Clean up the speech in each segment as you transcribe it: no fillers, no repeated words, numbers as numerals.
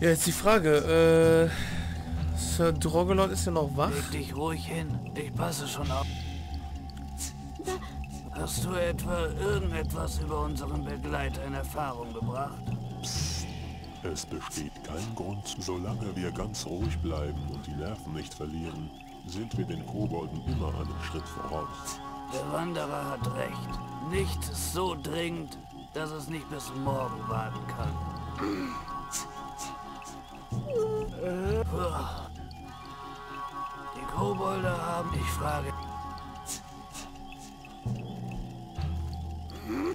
Ja, jetzt die Frage, Sir Drogelot ist ja noch wach? Leg dich ruhig hin, ich passe schon auf. Hast du etwa irgendetwas über unseren Begleiter in Erfahrung gebracht? Psst. Es besteht kein Grund, solange wir ganz ruhig bleiben und die Nerven nicht verlieren, sind wir den Kobolden immer einen Schritt voraus. Der Wanderer hat recht. Nichts ist so dringend, dass es nicht bis morgen warten kann. Die Kobolde haben... Ich frage...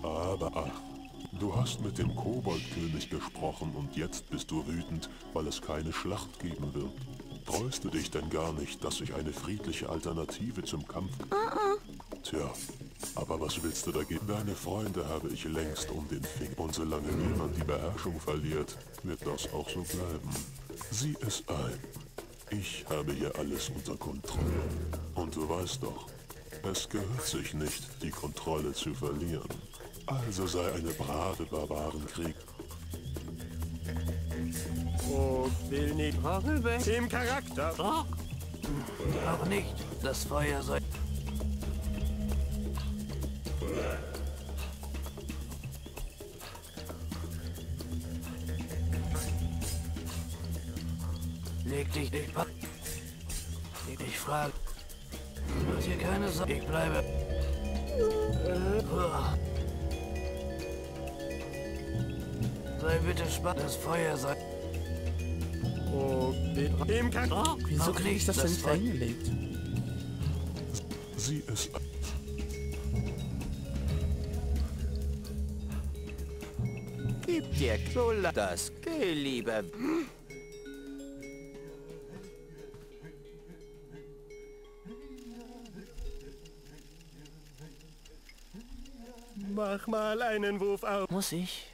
Aber ach, du hast mit dem Koboldkönig gesprochen und jetzt bist du wütend, weil es keine Schlacht geben wird. Freust du dich denn gar nicht, dass ich eine friedliche Alternative zum Kampf... Tja, aber was willst du dagegen? Deine Freunde habe ich längst um den Finger. Und solange niemand die Beherrschung verliert, wird das auch so bleiben. Sieh es ein. Ich habe hier alles unter Kontrolle. Und du weißt doch, es gehört sich nicht, die Kontrolle zu verlieren. Also sei eine brave Barbarenkrieg. Oh, will nicht weg. Dem Charakter. Oh. Auch nicht. Das Feuer soll... Leg dich nicht ab. Ich frage. Du hast hier keine Sorge. Ich bleibe. Sei bitte spannend, das Feuer sei. Oh, wieso kriege ich das denn nicht eingelegt? Sieh es an. Gib dir Klola das geliebe. Mach mal einen Wurf auf. Muss ich?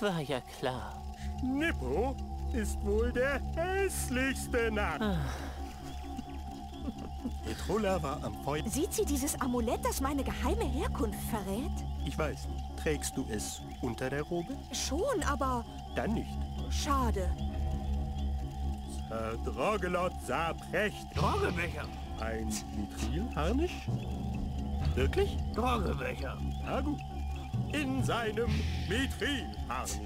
War ja klar. Schnippo ist wohl der hässlichste Name. Petrulla war am Feuer. Sieht sie dieses Amulett, das meine geheime Herkunft verrät? Ich weiß. Trägst du es unter der Robe? Schon, aber... Dann nicht. Schade. Sir Drogelot sah prächtig. Drogebecher. Ein Mitrilharnisch? Wirklich? Drogebecher. Na gut. In seinem Mitrilharnisch.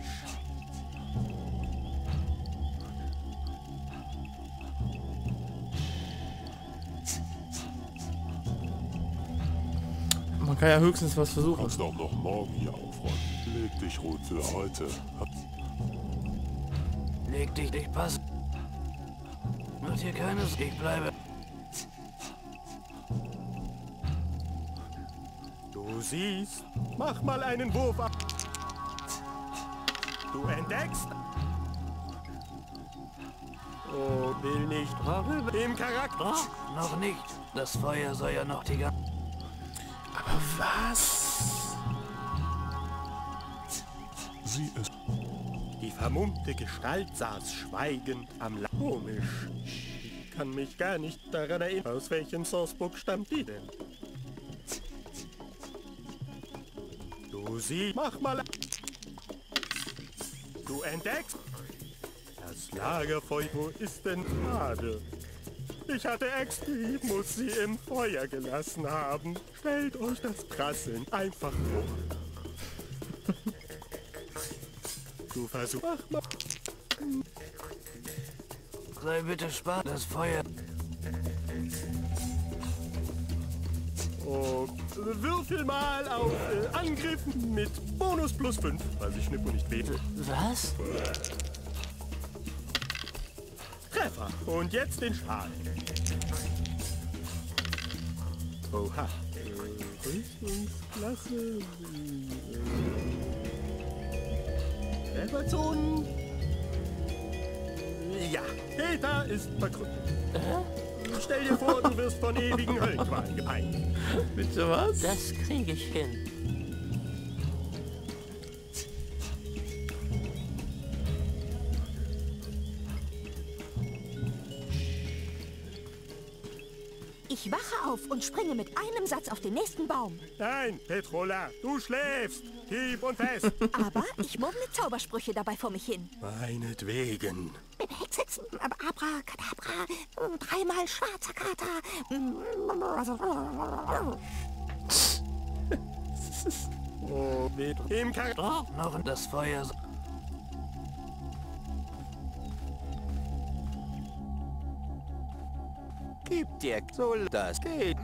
Man kann ja höchstens was versuchen. Du kannst auch noch morgen hier aufräumen. Leg dich ruhig für heute. Leg dich nicht passen. Mach dir keines. Ich bleibe. Du siehst, mach mal einen Wurf ab. Du entdeckst. Oh, will nicht Rache im Charakter. Oh, noch nicht. Das Feuer soll ja noch die ganze... Aber was? Sie ist... Die vermummte Gestalt saß schweigend am Lager. Komisch. Ich kann mich gar nicht daran erinnern, aus welchem Sourcebook stammt die denn? Sie, mach mal. Du entdeckst. Das Lagerfeuer ist denn schade. Ich hatte extra, ich muss sie im Feuer gelassen haben. Stellt euch das Prasseln einfach vor. Du versuchst. Mach mal. Sei bitte spart das Feuer. Oh, würfel mal auf Angriff mit Bonus plus 5, weil ich Schnippo nicht bete. Was? Treffer! Und jetzt den Schaden. Oha. Rüstungsklasse. Trefferzonen. Ja, Peter ist verkrüppelt. Stell dir vor, du wirst von ewigen Höllenqualen gepeinigt. Bitte was? Das kriege ich hin. Ich Ich wache auf und springe mit einem Satz auf den nächsten Baum. Nein, Petrola, du schläfst. Tief und fest. Aber ich murmle Zaubersprüche dabei vor mich hin. Meinetwegen. Abracadabra, dreimal schwarzer Kater. Oh, im Charakter noch in das Feuer. Gib dir, soll das geht.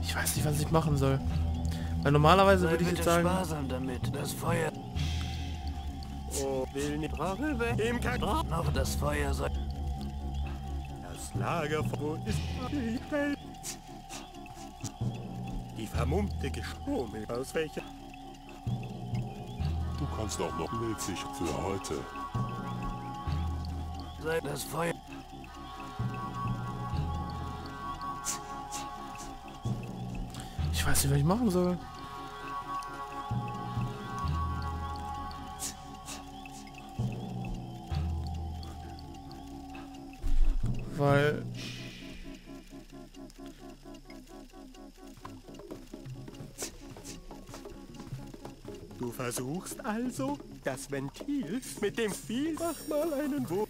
Ich weiß nicht, was ich machen soll. Weil normalerweise würde ich jetzt sagen... sparsam damit, das Feuer... will nicht im Kakao noch das Feuer sein. Das Lagerfeuer ist die Welt. Die vermummte Geschwummel aus welcher... Du kannst auch noch milzig für heute. Sei das Feuer... Ich weiß nicht, was ich machen soll. Weil... Du versuchst also, das Ventil mit dem Spiel... Mach mal einen Wurf.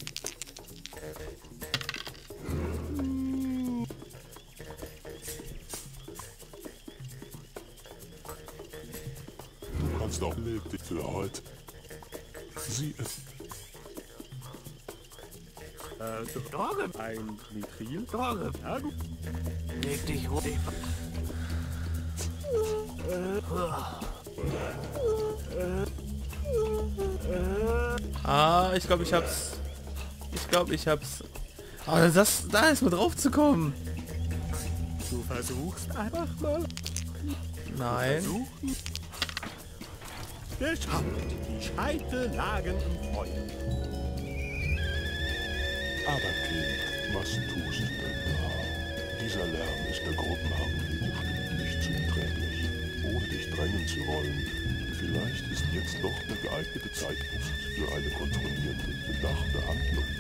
Du kannst doch leben für heute. Sie ist... Droge. Ein Nitril. Droge. Leg dich hoch. Ah, ich glaube, ich hab's. Aber das, da ist mal drauf zu kommen. Du versuchst einfach mal. Nein. Geschafft. Die Scheite lagen im Feuer. Aber Kind, was tust du denn da? Dieser Lärm ist der Gruppenharmonie bestimmt nicht zuträglich. Ohne dich drängen zu wollen, vielleicht ist jetzt doch der geeignete Zeitpunkt für eine kontrollierte, bedachte Handlung.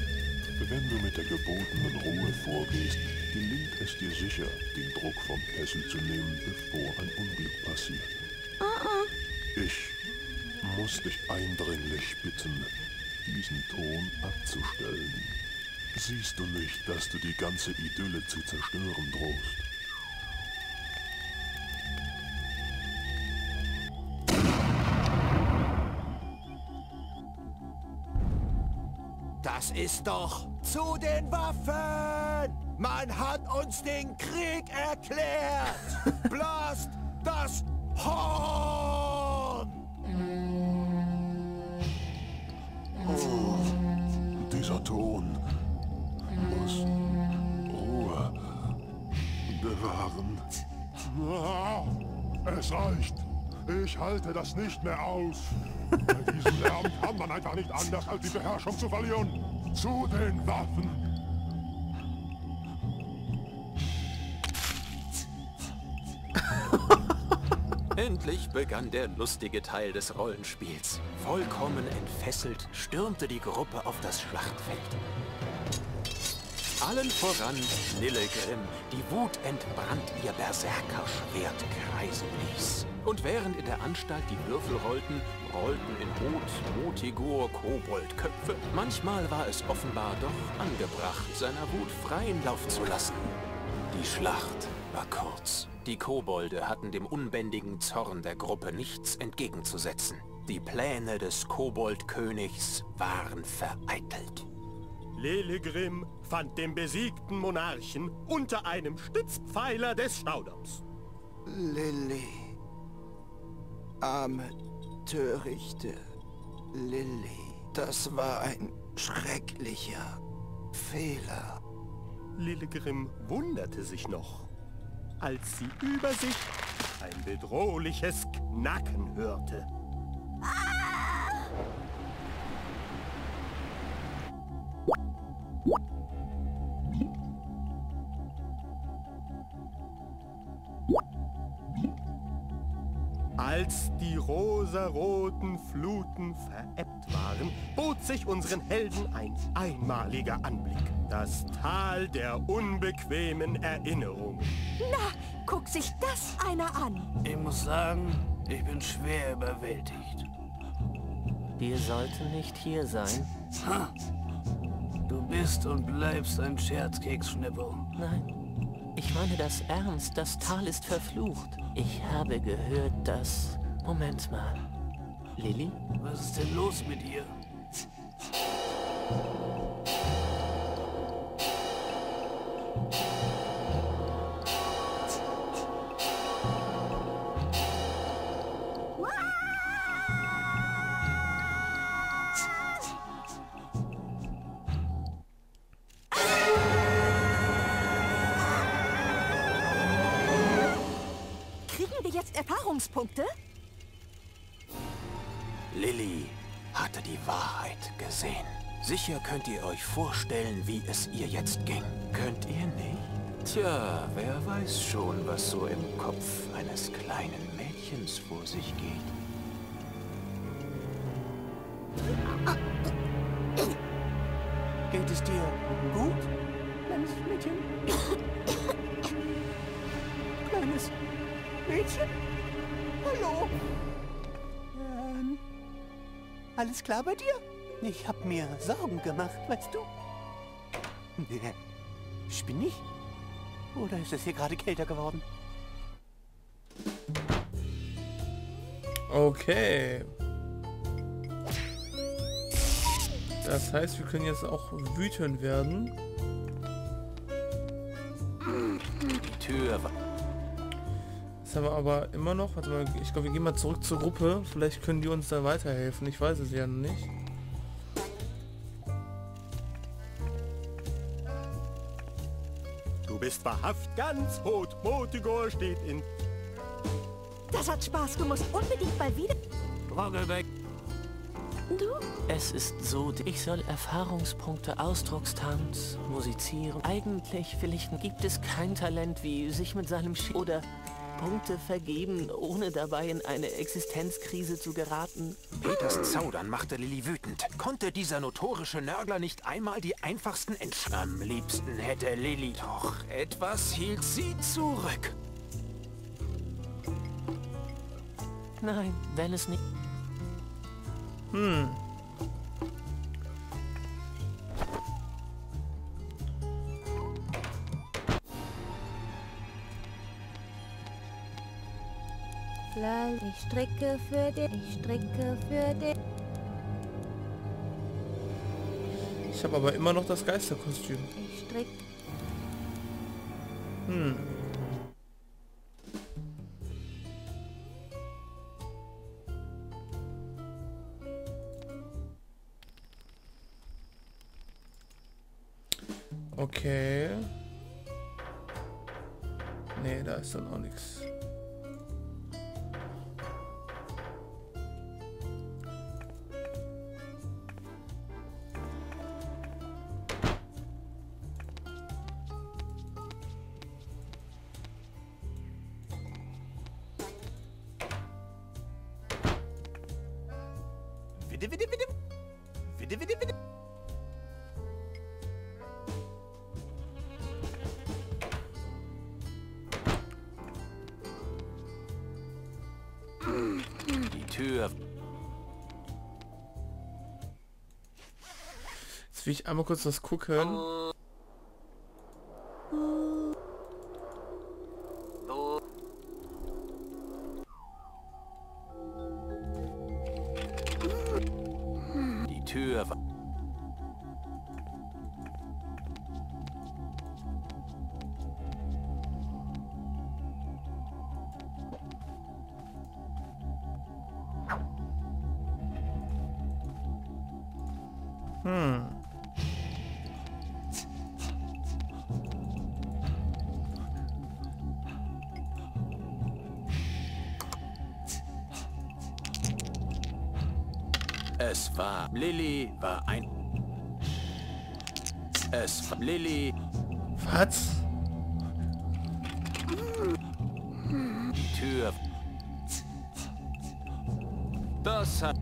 Wenn du mit der gebotenen Ruhe vorgehst, gelingt es dir sicher, den Druck vom Kessel zu nehmen, bevor ein Unglück passiert. Ich muss dich eindringlich bitten, diesen Ton abzustellen. Siehst du nicht, dass du die ganze Idylle zu zerstören drohst? Das ist doch zu den Waffen! Man hat uns den Krieg erklärt! Blast das Horn! Oh, dieser Ton... muss Ruhe bewahren. Es reicht. Ich halte das nicht mehr aus. Bei diesem Lärm kann man einfach nicht anders, als die Beherrschung zu verlieren. Zu den Waffen. Endlich begann der lustige Teil des Rollenspiels. Vollkommen entfesselt stürmte die Gruppe auf das Schlachtfeld. Allen voran Lillegrim, die wutentbrannt ihr Berserkerschwert kreisen ließ. Und während in der Anstalt die Würfel rollten in Rot, Motigur, Koboldköpfe. Manchmal war es offenbar doch angebracht, seiner Wut freien Lauf zu lassen. Die Schlacht war kurz. Die Kobolde hatten dem unbändigen Zorn der Gruppe nichts entgegenzusetzen. Die Pläne des Koboldkönigs waren vereitelt. Lillegrim fand den besiegten Monarchen unter einem Stützpfeiler des Staudamms. Lilly. Arme, törichte Lilly. Das war ein schrecklicher Fehler. Lillegrim wunderte sich noch, als sie über sich ein bedrohliches Knacken hörte. Ah! Als die rosaroten Fluten verebbt waren, bot sich unseren Helden ein einmaliger Anblick. Das Tal der unbequemen Erinnerung. Na, guck sich das einer an. Ich muss sagen, ich bin schwer überwältigt. Wir sollten nicht hier sein. Ha. Du bist und bleibst ein Scherzkeks-Schnippo. Nein. Ich meine das ernst, das Tal ist verflucht. Ich habe gehört, dass... Moment mal. Lilli? Was ist denn los mit ihr? Punkte? Lilli hatte die Wahrheit gesehen. Sicher könnt ihr euch vorstellen, wie es ihr jetzt ging. Könnt ihr nicht? Tja, wer weiß schon, was so im Kopf eines kleinen Mädchens vor sich geht. Geht es dir gut, kleines Mädchen? Kleines Mädchen? Hallo? Alles klar bei dir? Ich hab mir Sorgen gemacht, weißt du? Spinn ich? Oder ist es hier gerade kälter geworden? Okay. Das heißt, wir können jetzt auch wütend werden. Die Tür war... Haben wir aber immer noch, warte mal, ich glaube, wir gehen mal zurück zur Gruppe, vielleicht können die uns da weiterhelfen, ich weiß es ja noch nicht. Du bist wahrhaft ganz rot, Motigor steht in... Das hat Spaß, du musst unbedingt mal wieder... Rogel weg! Du? Es ist so, ich soll Erfahrungspunkte, Ausdruckstanz, musizieren. Eigentlich, vielleicht gibt es kein Talent wie sich mit seinem Sch... oder... Punkte vergeben, ohne dabei in eine Existenzkrise zu geraten. Peters Zaudern machte Lilli wütend. Konnte dieser notorische Nörgler nicht einmal die einfachsten Entscheidungen? Am liebsten hätte Lilli... Doch etwas hielt sie zurück. Nein, wenn es nicht... Ich stricke für dich. Ich habe aber immer noch das Geisterkostüm. Ich stricke. Okay. Nee, da ist dann auch nichts. Jetzt will ich einmal kurz was gucken. Die Tür war... Was? Die Tür. Das hat...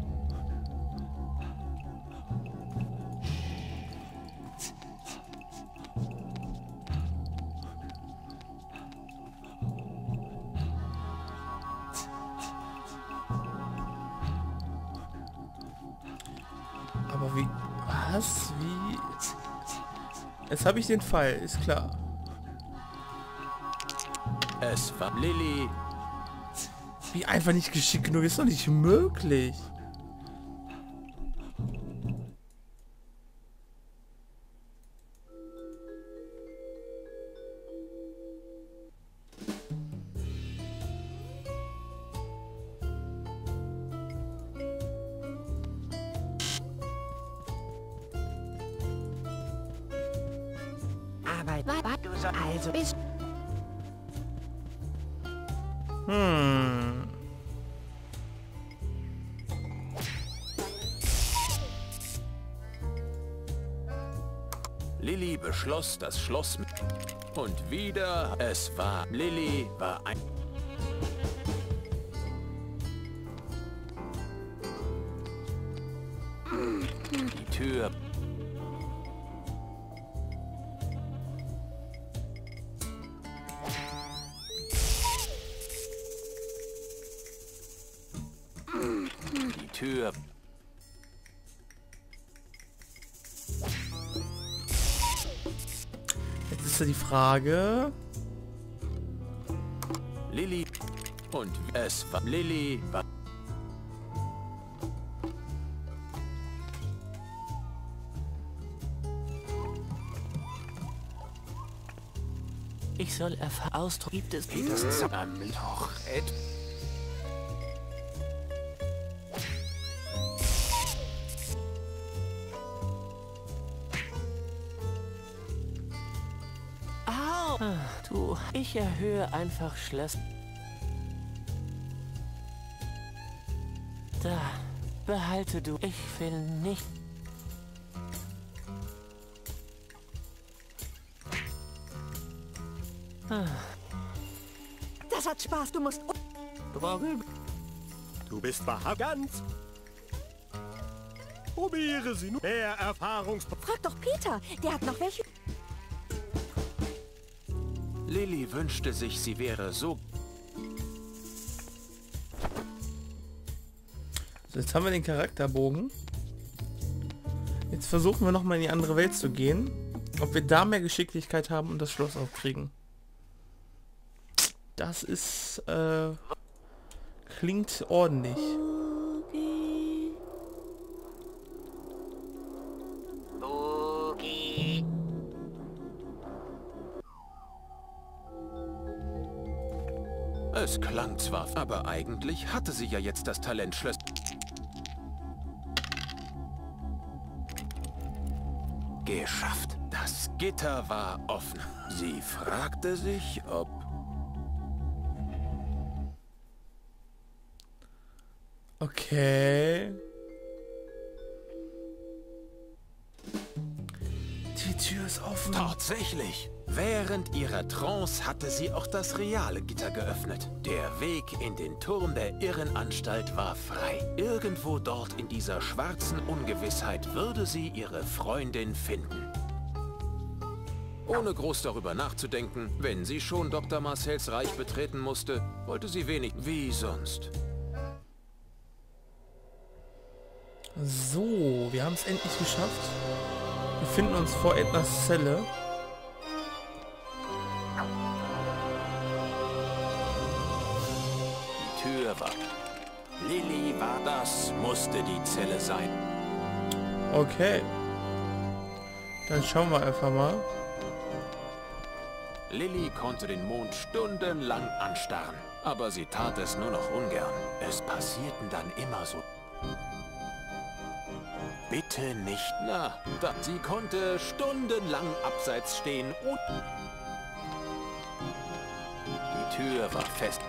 Aber wie... Was? Wie... Jetzt habe ich den Fall, ist klar. Es war Lilly. Wie einfach nicht geschickt genug, ist doch nicht möglich. Aber du sollst also bist. Lilly beschloss das Schloss mit. Und wieder, es war Lilly, war ein... Die Tür... Jetzt ist ja die Frage. Lilly und es war Lilly. Ich soll erfahren, Ausdruck gibt es das noch etwas. Du, ich erhöhe einfach Schloss. Da, behalte du. Ich will nicht. Das hat Spaß, du musst... Warum? Du bist vagant. Probiere sie nur. Mehr Erfahrungspunkte. Frag doch Peter, der hat noch welche... Lilly wünschte sich, sie wäre so. So, jetzt haben wir den Charakterbogen. Jetzt versuchen wir nochmal in die andere Welt zu gehen. Ob wir da mehr Geschicklichkeit haben und das Schloss aufkriegen. Das ist... klingt ordentlich. Es klang zwar, aber eigentlich hatte sie ja jetzt das Talent Schloss. Geschafft. Das Gitter war offen. Sie fragte sich, ob... Okay. Die Tür ist offen. Tatsächlich. Während ihrer Trance hatte sie auch das reale Gitter geöffnet. Der Weg in den Turm der Irrenanstalt war frei. Irgendwo dort in dieser schwarzen Ungewissheit würde sie ihre Freundin finden. Ohne groß darüber nachzudenken, wenn sie schon Dr. Marcells Reich betreten musste, wollte sie wenig wie sonst. So, wir haben es endlich geschafft. Wir befinden uns vor Ednas Zelle. Lilly war das, musste die Zelle sein. Okay. Dann schauen wir einfach mal. Lilly konnte den Mond stundenlang anstarren, aber sie tat es nur noch ungern. Es passierten dann immer so... Bitte nicht. Na, sie konnte stundenlang abseits stehen und... Die Tür war fest.